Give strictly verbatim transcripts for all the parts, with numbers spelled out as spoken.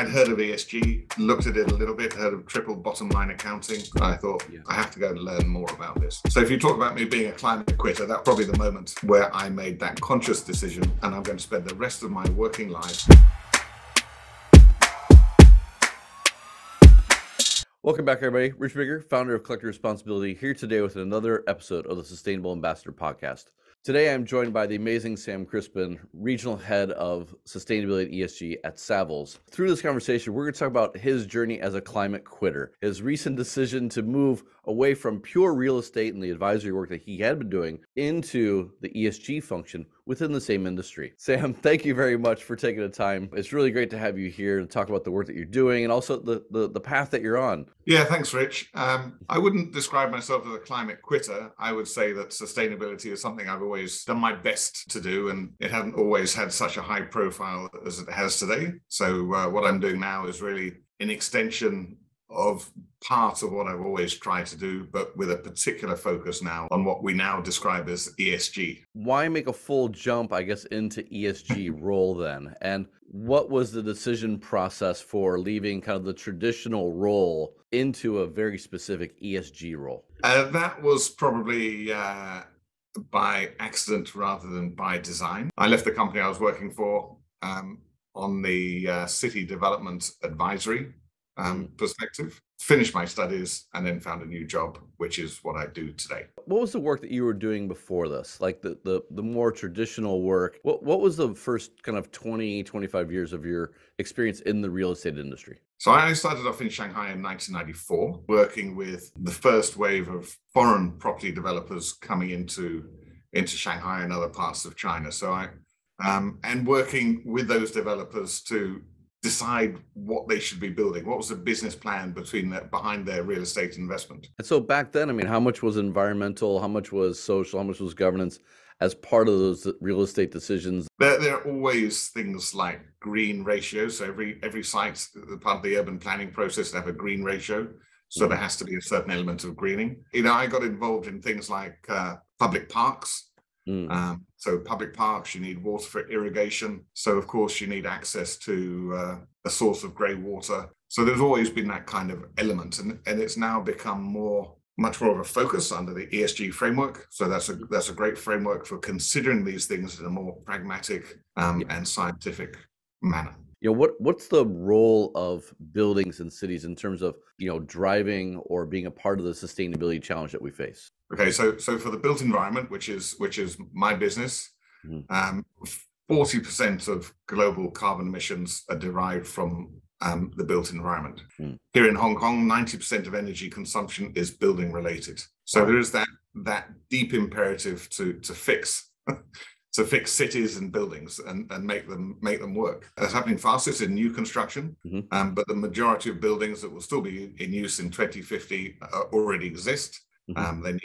I'd heard of E S G, looked at it a little bit, heard of triple bottom line accounting. I thought, yeah. I have to go and learn more about this. So if you talk about me being a climate quitter, that's probably the moment where I made that conscious decision, and I'm going to spend the rest of my working life. Welcome back, everybody. Richard Brubaker, founder of Collective Responsibility, here today with another episode of the Sustainable Ambassador podcast. Today, I'm joined by the amazing Sam Crispin, Regional Head of Sustainability and E S G at Savills. Through this conversation, we're going to talk about his journey as a climate quitter, his recent decision to move away from pure real estate and the advisory work that he had been doing into the E S G function within the same industry. Sam, thank you very much for taking the time. It's really great to have you here and talk about the work that you're doing and also the, the, the path that you're on. Yeah, thanks, Rich. Um, I wouldn't describe myself as a climate quitter. I would say that sustainability is something I've always done my best to do, and it hadn't always had such a high profile as it has today. So uh, what I'm doing now is really an extension of part of what I've always tried to do, but with a particular focus now on what we now describe as E S G. Why make a full jump, I guess, into E S G role then? And what was the decision process for leaving kind of the traditional role into a very specific E S G role? Uh, that was probably uh, by accident rather than by design. I left the company I was working for um, on the uh, city development advisory um, perspective. Finished my studies and then found a new job, which is what I do today. What was the work that you were doing before this? Like the the, the more traditional work, what, what was the first kind of twenty, twenty-five years of your experience in the real estate industry? So I started off in Shanghai in nineteen ninety-four, working with the first wave of foreign property developers coming into, into Shanghai and other parts of China. So I, um, and working with those developers to decide what they should be building. What was the business plan between that behind their real estate investment? And so back then, I mean, how much was environmental, how much was social, how much was governance as part of those real estate decisions? There, there are always things like green ratios. So every every site, part of the urban planning process, they have a green ratio. So there has to be a certain element of greening. You know, I got involved in things like uh, public parks. Mm. Um, so public parks, you need water for irrigation. So, of course, you need access to uh, a source of grey water. So there's always been that kind of element. And, and it's now become more, much more of a focus under the E S G framework. So that's a, that's a great framework for considering these things in a more pragmatic um, yeah. and scientific manner. You know, what, what's the role of buildings and cities in terms of, you know, driving or being a part of the sustainability challenge that we face? Okay, so so for the built environment, which is which is my business, um, forty percent of global carbon emissions are derived from um, the built environment. Mm. Here in Hong Kong, ninety percent of energy consumption is building related. So there is that that deep imperative to to fix. to fix cities and buildings and, and make them make them work. That's happening fastest in new construction, mm-hmm. um, but the majority of buildings that will still be in use in twenty fifty uh, already exist. Mm-hmm. um, they need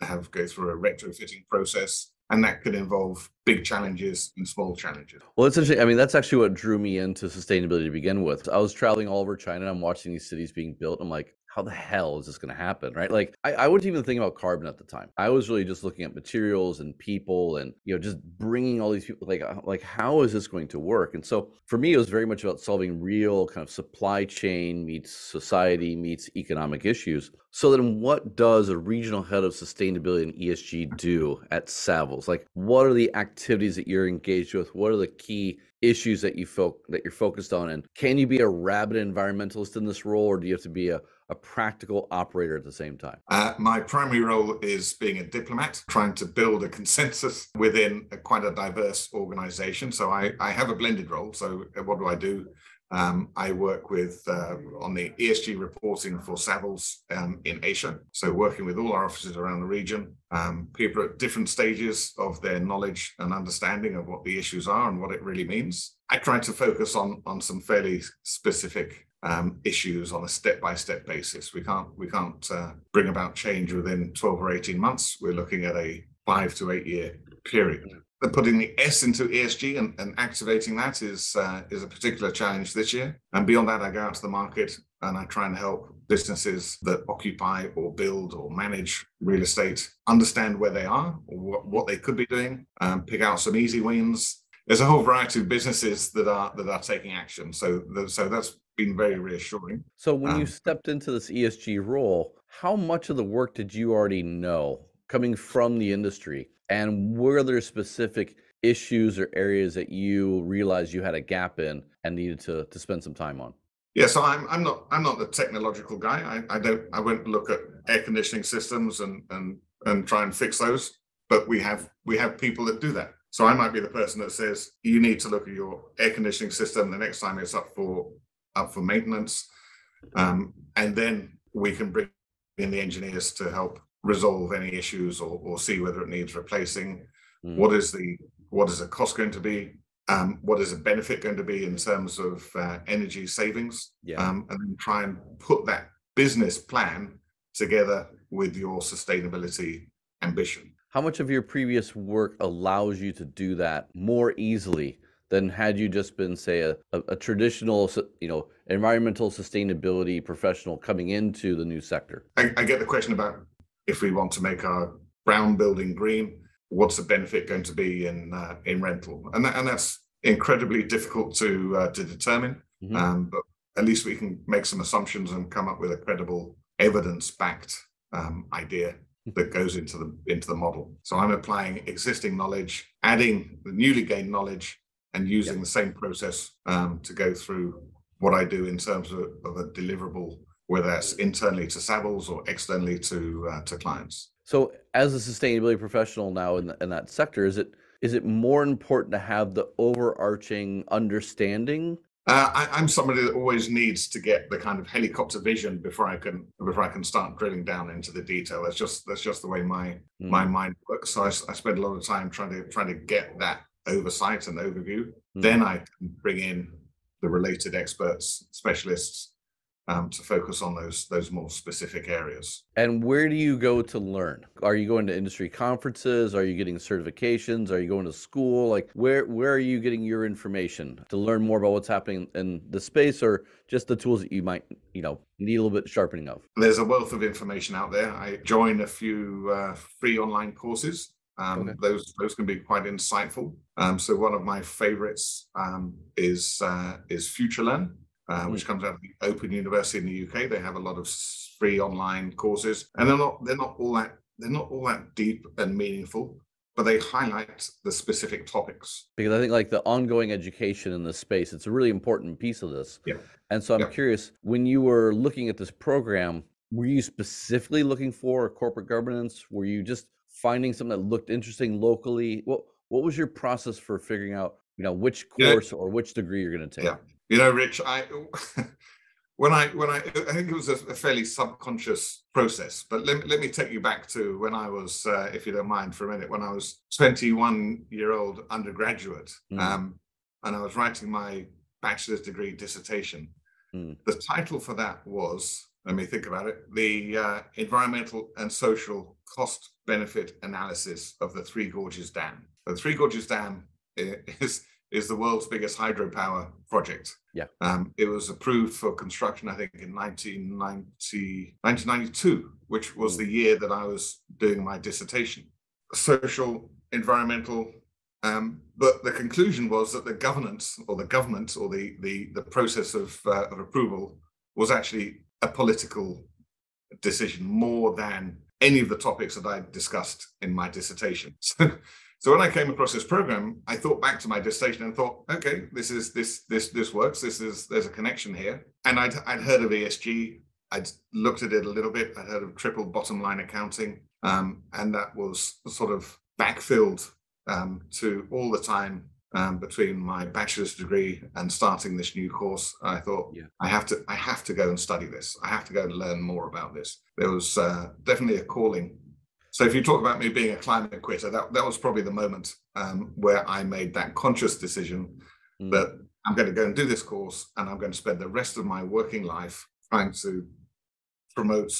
to have go through a retrofitting process, and that could involve big challenges and small challenges. Well, it's interesting. I mean, that's actually what drew me into sustainability to begin with. I was traveling all over China and I'm watching these cities being built. I'm like, how the hell is this going to happen, right? Like, I, I wasn't even thinking about carbon at the time. I was really just looking at materials and people and, you know, just bringing all these people, like, like how is this going to work? And so for me, it was very much about solving real kind of supply chain meets society meets economic issues. So then what does a regional head of sustainability and E S G do at Savills? Like, what are the activities that you're engaged with? What are the key issues that, you fo- that you're focused on? And can you be a rabid environmentalist in this role, or do you have to be a a practical operator at the same time? Uh, my primary role is being a diplomat, trying to build a consensus within a, quite a diverse organization. So I, I have a blended role. So what do I do? Um, I work with uh, on the E S G reporting for Savills um, in Asia. So working with all our offices around the region, um, people at different stages of their knowledge and understanding of what the issues are and what it really means. I try to focus on, on some fairly specific Um, issues on a step-by-step basis. We can't we can't uh, bring about change within twelve or eighteen months. We're looking at a five to eight year period. But putting the S into E S G and, and activating that is uh, is a particular challenge this year. And beyond that, I go out to the market and I try and help businesses that occupy or build or manage real estate understand where they are or what, what they could be doing, um, pick out some easy wins, there's a whole variety of businesses that are that are taking action. So, so that's been very reassuring. So when um, you stepped into this E S G role, how much of the work did you already know coming from the industry? And were there specific issues or areas that you realized you had a gap in and needed to, to spend some time on? Yeah, so I'm I'm not I'm not the technological guy. I, I don't I won't look at air conditioning systems and and and try and fix those, but we have we have people that do that. So I might be the person that says you need to look at your air conditioning system the next time it's up for up for maintenance, um, and then we can bring in the engineers to help resolve any issues or or see whether it needs replacing. Mm. What is the what is the cost going to be? Um, what is the benefit going to be in terms of uh, energy savings? Yeah. Um, and then try and put that business plan together with your sustainability ambition. How much of your previous work allows you to do that more easily than had you just been, say, a, a, a traditional, you know, environmental sustainability professional coming into the new sector? I, I get the question about if we want to make our brown building green, what's the benefit going to be in uh, in rental? And that, and that's incredibly difficult to uh, to determine. Mm-hmm. Um, but at least we can make some assumptions and come up with a credible, evidence-backed um, idea that goes into the into the model. So I'm applying existing knowledge, adding the newly gained knowledge, and using yep. the same process um, to go through what I do in terms of, of a deliverable, whether that's internally to Savills or externally to uh, to clients. So as a sustainability professional now in, the, in that sector, is it is it more important to have the overarching understanding? Uh, I, I'm somebody that always needs to get the kind of helicopter vision before I can before I can start drilling down into the detail. That's just that's just the way my mm. my mind works. So I, I spend a lot of time trying to trying to get that oversight and overview. Mm. Then I can bring in the related experts, specialists, Um, to focus on those those more specific areas. And where do you go to learn? Are you going to industry conferences? Are you getting certifications? Are you going to school? Like where where are you getting your information to learn more about what's happening in the space, or just the tools that you might you know need a little bit sharpening of? There's a wealth of information out there. I join a few uh, free online courses. Um, okay. Those those can be quite insightful. Um, so one of my favorites um, is uh, is FutureLearn. Uh, which comes out of the Open University in the U K. They have a lot of free online courses, and they're not they're not all that they're not all that deep and meaningful, but they highlight the specific topics. Because I think like the ongoing education in this space, it's a really important piece of this. Yeah. And so I'm yeah. curious, when you were looking at this program, were you specifically looking for corporate governance? Were you just finding something that looked interesting locally? What what was your process for figuring out you know which course yeah. or which degree you're going to take? Yeah. You know, Rich, I when I when I I think it was a, a fairly subconscious process. But let, let me take you back to when I was, uh, if you don't mind, for a minute, when I was twenty-one year old undergraduate, mm. um, and I was writing my bachelor's degree dissertation. Mm. The title for that was, let me think about it, the uh, Environmental and Social Cost Benefit Analysis of the Three Gorges Dam. The Three Gorges Dam is. is the world's biggest hydropower project. Yeah. Um, it was approved for construction, I think, in nineteen ninety, nineteen ninety-two, which was the year that I was doing my dissertation. Social, environmental, um, but the conclusion was that the governance or the government or the the, the process of, uh, of approval was actually a political decision more than any of the topics that I discussed in my dissertation. So, So when I came across this program, I thought back to my dissertation and thought, okay, this is this this this works. This is there's a connection here. And I'd I'd heard of E S G. I'd looked at it a little bit. I'd heard of triple bottom line accounting, um, and that was sort of backfilled um, to all the time um, between my bachelor's degree and starting this new course. And I thought yeah. I have to I have to go and study this. I have to go and learn more about this. There was uh, definitely a calling. So if you talk about me being a climate quitter, that, that was probably the moment um, where I made that conscious decision mm. that I'm going to go and do this course, and I'm going to spend the rest of my working life trying to promote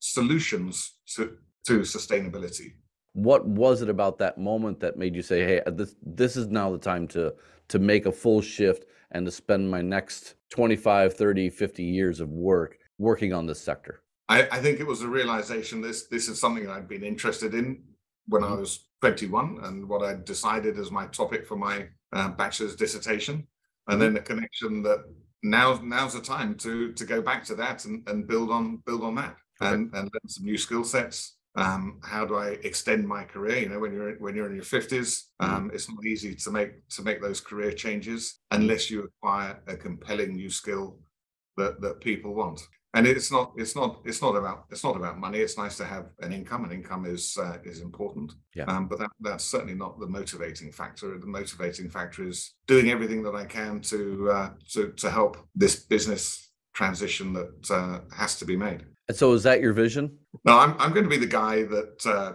solutions to, to sustainability. What was it about that moment that made you say, hey, this this is now the time to to make a full shift and to spend my next twenty-five, thirty, fifty years of work working on this sector? I, I think it was a realization this this is something that I'd been interested in when I was twenty-one, and what I'd decided as my topic for my uh, bachelor's dissertation, and then the connection that now now's the time to to go back to that and, and build on build on that, okay. and and learn some new skill sets. Um, how do I extend my career? You know, when you're when you're in your fifties, um, mm-hmm. it's not easy to make to make those career changes unless you acquire a compelling new skill that that people want. And it's not it's not it's not about it's not about money. It's nice to have an income, and income is uh, is important. Yeah. Um, but that, that's certainly not the motivating factor. The motivating factor is doing everything that I can to uh, to to help this business transition that uh, has to be made. And so, is that your vision? No, I'm I'm going to be the guy that uh,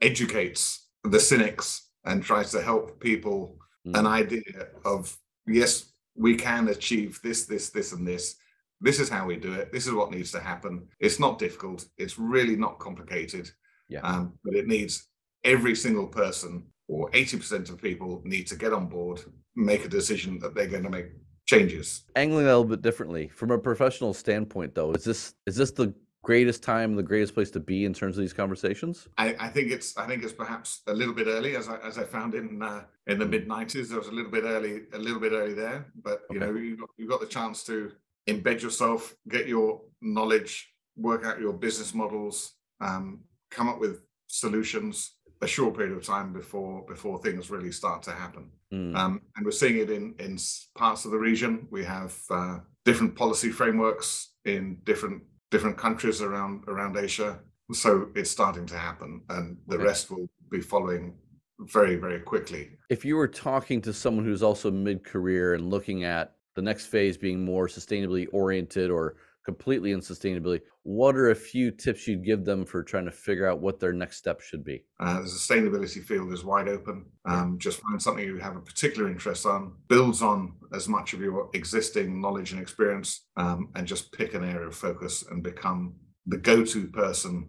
educates the cynics and tries to help people mm. an idea of, yes, we can achieve this, this, this, and this. This is how we do it. This is what needs to happen. It's not difficult. It's really not complicated. Yeah. Um, but it needs every single person, or eighty percent of people, need to get on board, make a decision that they're going to make changes. Angling that a little bit differently, from a professional standpoint, though, is this is this the greatest time, the greatest place to be in terms of these conversations? I, I think it's I think it's perhaps a little bit early, as I as I found in uh, in the mid nineties. There was a little bit early, a little bit early there. But you okay. know, you got, you got the chance to embed yourself, get your knowledge, work out your business models, um, come up with solutions a short period of time before before things really start to happen. Mm. Um, and we're seeing it in, in parts of the region. We have uh, different policy frameworks in different different countries around, around Asia. So it's starting to happen, and the okay. rest will be following very, very quickly. If you were talking to someone who's also mid-career and looking at the next phase being more sustainably oriented or completely in sustainability, what are a few tips you'd give them for trying to figure out what their next step should be? Uh, the sustainability field is wide open. Um, just find something you have a particular interest on, builds on as much of your existing knowledge and experience, um, and just pick an area of focus and become the go-to person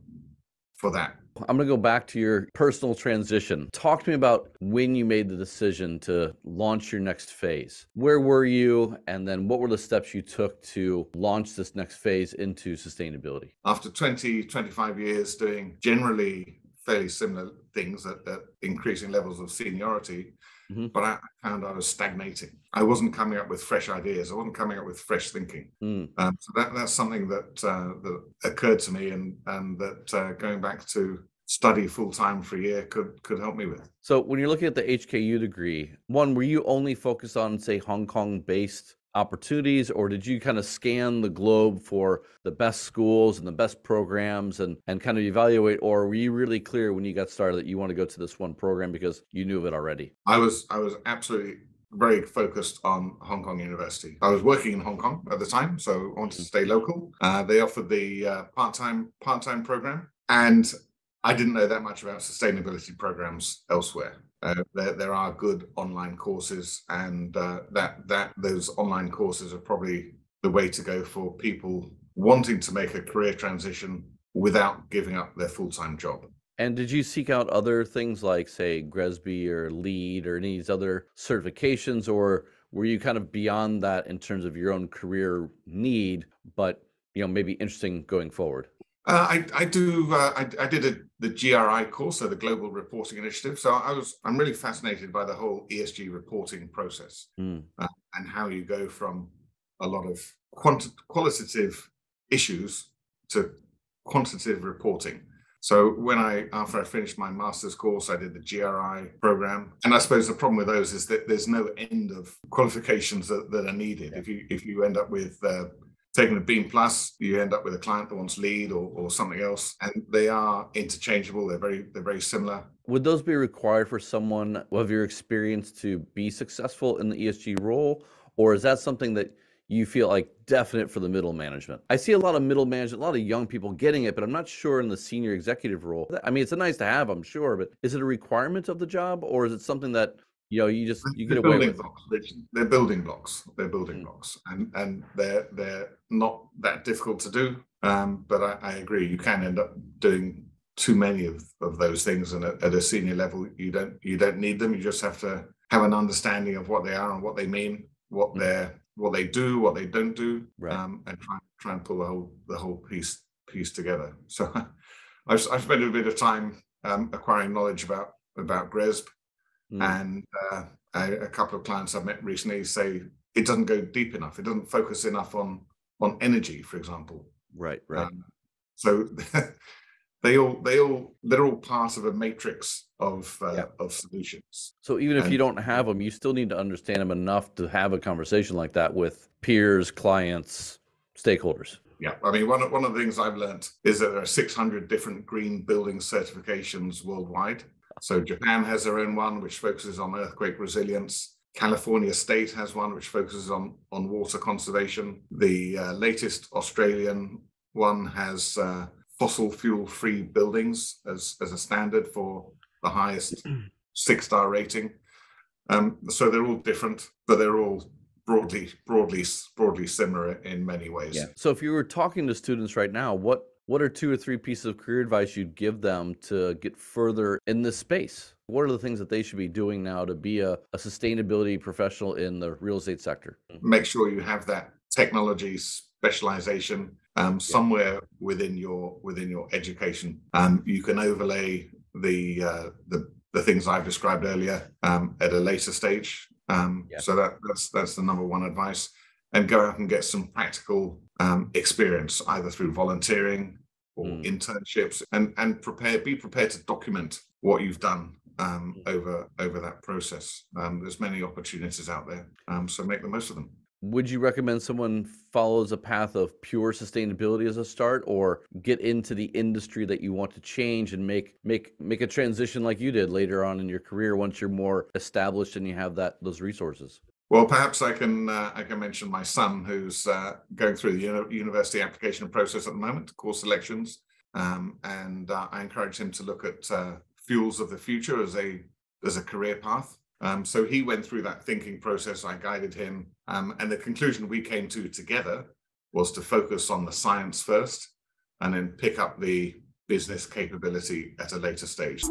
for that. I'm going to go back to your personal transition. Talk to me about when you made the decision to launch your next phase. Where were you? And then what were the steps you took to launch this next phase into sustainability? After twenty, twenty-five years doing generally fairly similar things at, at increasing levels of seniority, mm-hmm. but I found I was stagnating. I wasn't coming up with fresh ideas. I wasn't coming up with fresh thinking. Mm. Um, so that, that's something that, uh, that occurred to me, and, and that uh, going back to study full-time for a year could could help me with. So when you're looking at the H K U degree, one, were you only focused on, say, Hong Kong-based opportunities, or did you kind of scan the globe for the best schools and the best programs and, and kind of evaluate, or were you really clear when you got started that you want to go to this one program because you knew of it already? I was I was absolutely very focused on Hong Kong University. I was working in Hong Kong at the time, so I wanted to stay local. Uh, they offered the uh, part-time part-time program, and I didn't know that much about sustainability programs elsewhere. Uh, there, there are good online courses, and uh, that that those online courses are probably the way to go for people wanting to make a career transition without giving up their full-time job. And did you seek out other things like, say, GRESB or LEED or any of these other certifications, or were you kind of beyond that in terms of your own career need, but you know, maybe interesting going forward? Uh, I, I do. Uh, I, I did a, the G R I course, so the Global Reporting Initiative. So I was. I'm really fascinated by the whole E S G reporting process, mm. uh, and how you go from a lot of quant- qualitative issues to quantitative reporting. So when I, after I finished my master's course, I did the G R I program, and I suppose the problem with those is that there's no end of qualifications that, that are needed. Yeah. If you if you end up with uh, taking a Beam Plus, you end up with a client that wants LEED or, or something else, and they are interchangeable. They're very they're very similar. Would those be required for someone of your experience to be successful in the E S G role, or is that something that you feel like definite for the middle management? I see a lot of middle management, a lot of young people getting it, but I'm not sure in the senior executive role. I mean, it's a nice to have, I'm sure, but is it a requirement of the job, or is it something that you know, you just you they're get away with blocks. They're building blocks. They're building mm. blocks, and and they're they're not that difficult to do. Um, but I, I agree, you can end up doing too many of, of those things, and at, at a senior level, you don't you don't need them. You just have to have an understanding of what they are and what they mean, what mm. they're what they do, what they don't do, right. um, and try try and pull the whole the whole piece piece together. So, I've I've spent a bit of time um, acquiring knowledge about about GRESB. Mm. And uh, a, a couple of clients I've met recently say it doesn't go deep enough. It doesn't focus enough on on energy, for example. Right, right. Um, so they all they all they're all part of a matrix of uh, yeah. of solutions. So even if and, you don't have them, you still need to understand them enough to have a conversation like that with peers, clients, stakeholders. Yeah, I mean, one of, one of the things I've learned is that there are six hundred different green building certifications worldwide. So Japan has their own one, which focuses on earthquake resilience. California State has one, which focuses on, on water conservation. The uh, latest Australian one has uh, fossil fuel-free buildings as, as a standard for the highest six-star rating. Um, so they're all different, but they're all broadly, broadly, broadly similar in many ways. Yeah. So if you were talking to students right now, what, what are two or three pieces of career advice you'd give them to get further in this space? What are the things that they should be doing now to be a, a sustainability professional in the real estate sector? Make sure you have that technology specialization um, yeah. somewhere within your within your education. Um, you can overlay the, uh, the the things I've described earlier um, at a later stage. Um, yeah. So that, that's that's the number one advice, and go out and get some practical um, experience, either through volunteering or mm. internships, and and prepare be prepared to document what you've done um, over over that process. Um, there's many opportunities out there, um, so make the most of them. Would you recommend someone follows a path of pure sustainability as a start, or get into the industry that you want to change and make make make a transition like you did later on in your career once you're more established and you have that those resources? Well, perhaps I can uh, I can mention my son, who's uh, going through the uni- university application process at the moment, course selections, um, and uh, I encourage him to look at uh, fuels of the future as a as a career path. Um, so he went through that thinking process, I guided him, um, and the conclusion we came to together was to focus on the science first and then pick up the business capability at a later stage.